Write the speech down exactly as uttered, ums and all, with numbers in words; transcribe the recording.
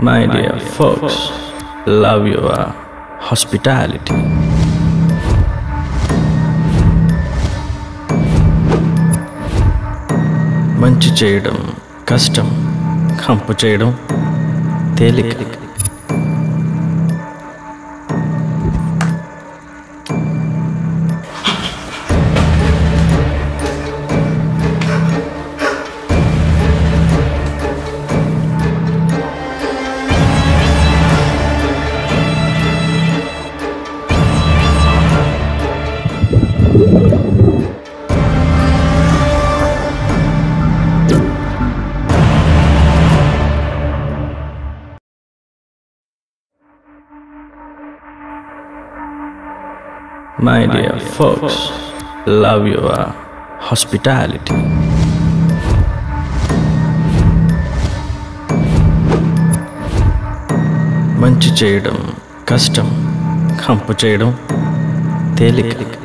My dear folks, love your hospitality. Manchi cheyadam kashtam, kampu cheyadam telika. My dear folks, love your hospitality. Manchi cheyadam kashtam, kampu cheyadam telika.